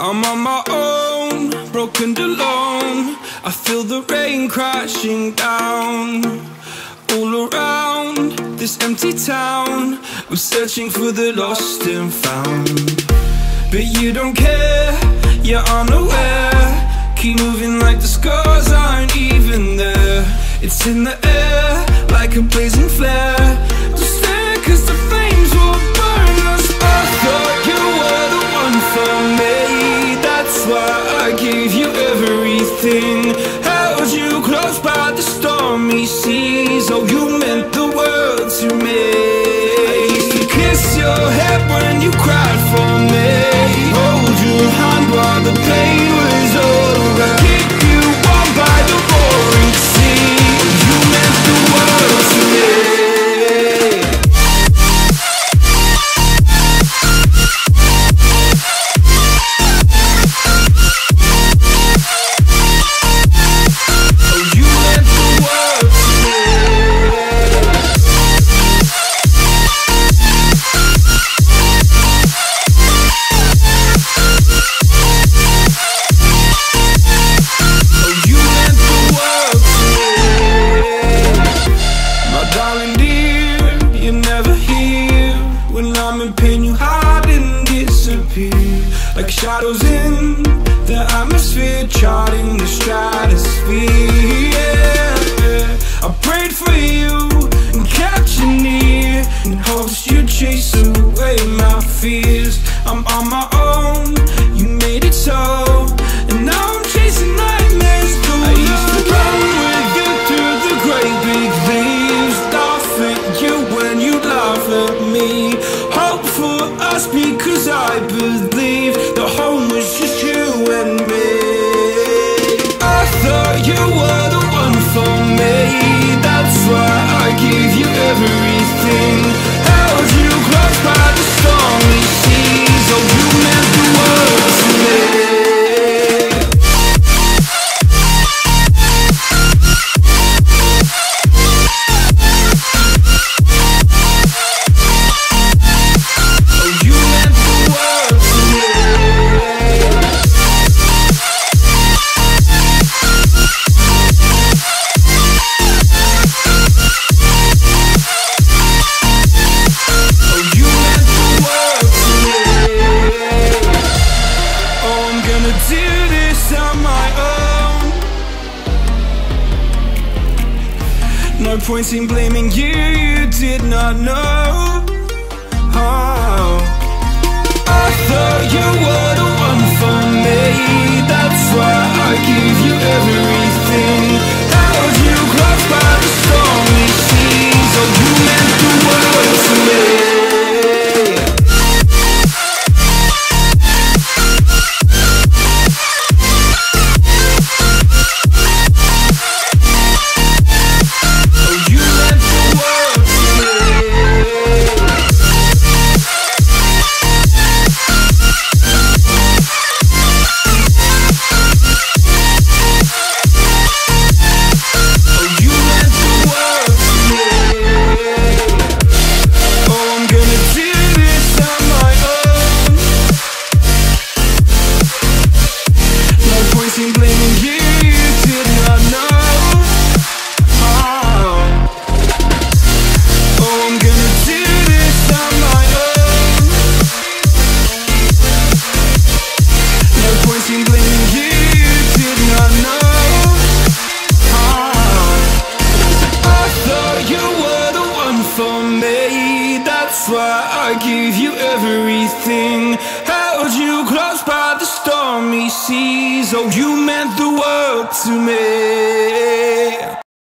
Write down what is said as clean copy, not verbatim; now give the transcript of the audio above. I'm on my own, broken and alone. I feel the rain crashing down all around this empty town. I'm searching for the lost and found, but you don't care, you're unaware. Keep moving like the scars aren't even there. It's in the air like a blazing flare. Just stare, cause the flames will burn us. I thought you were the one for me, that's why I gave you everything. Held you close by the stormy seas. Oh, you meant the world to me. I used to kiss your head when you cried for me, hold your hand while the pain was over, keep you warm by the roaring sea. You meant the world to me. Shadows in the atmosphere, charting the stratosphere. Yeah. I prayed for you and kept you near, in hopes you'd chase away my fears. I'm on my own, you made it so, and now I'm chasing nightmares through. I used to run with you through the great big leaves, laugh at you when you laugh at me. Hope for us because I believe the home was just you and me. I thought you were the one for me, that's why I gave you everything. Held you close by the stormy seas. Oh, you meant the world to me. Point in blaming you, you did not know how. I thought you were the one for me, that's why I gave you everything. Held you close by the stormy seas. Oh, you meant the world to me. Oh, you meant the world to me.